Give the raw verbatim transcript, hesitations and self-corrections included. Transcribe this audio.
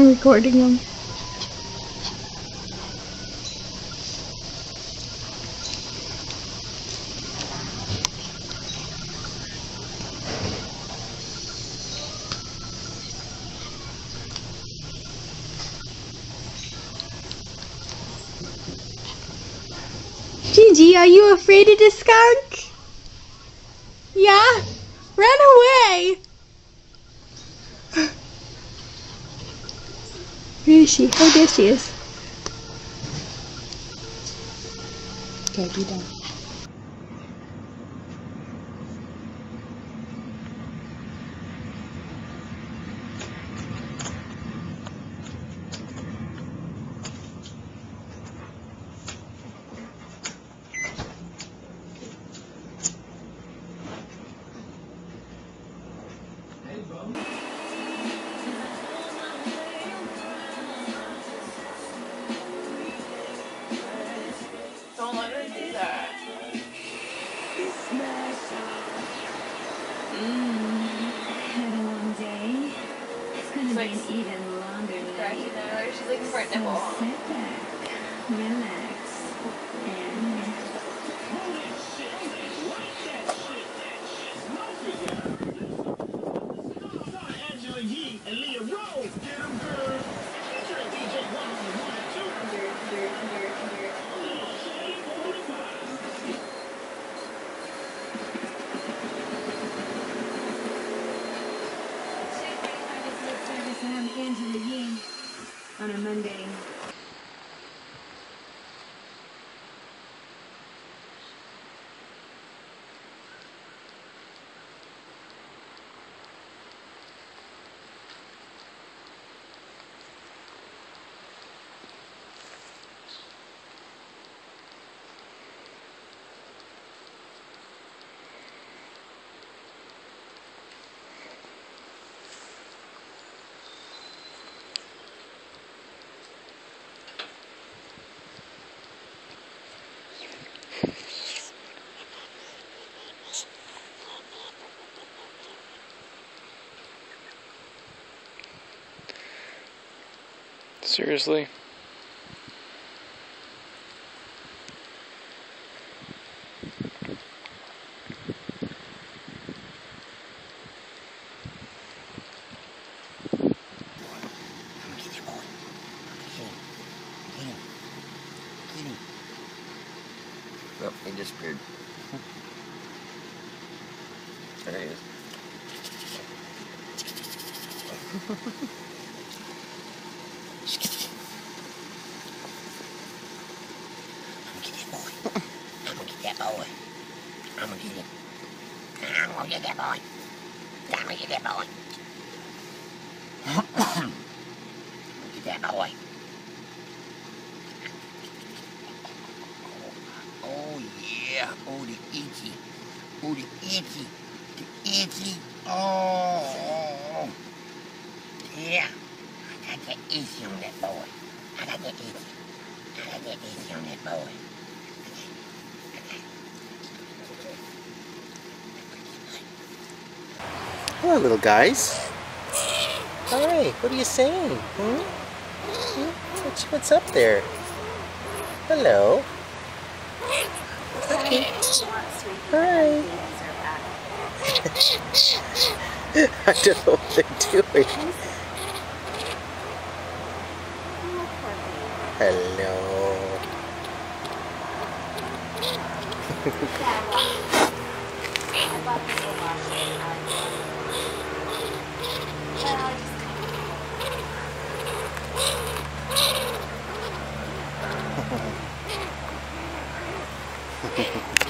I'm recording them. Gigi, are you afraid of the skunk? Yeah? Run away! Where is she? Oh, there she is. Okay, be done. Don't let her do that. Mm. Long day. It's gonna like, be an even longer night. Her. She's looking for a nibble. So sit back, relax, on a Monday. Seriously? Oh, he disappeared. There he is. Boy. I'm gonna get him. I'm gonna get that boy. I'm gonna get that boy. I'm gonna get that boy. Oh, oh yeah. Oh, the itchy. Oh, the itchy. The itchy. Oh. Yeah. I got that itchy on that boy. I got that itchy. I got that itchy on that boy. Hello, little guys. Hi, what are you saying? Hmm? What's, what's up there? Hello. Okay. Hi. I don't know what they're doing. Hello. Thank you.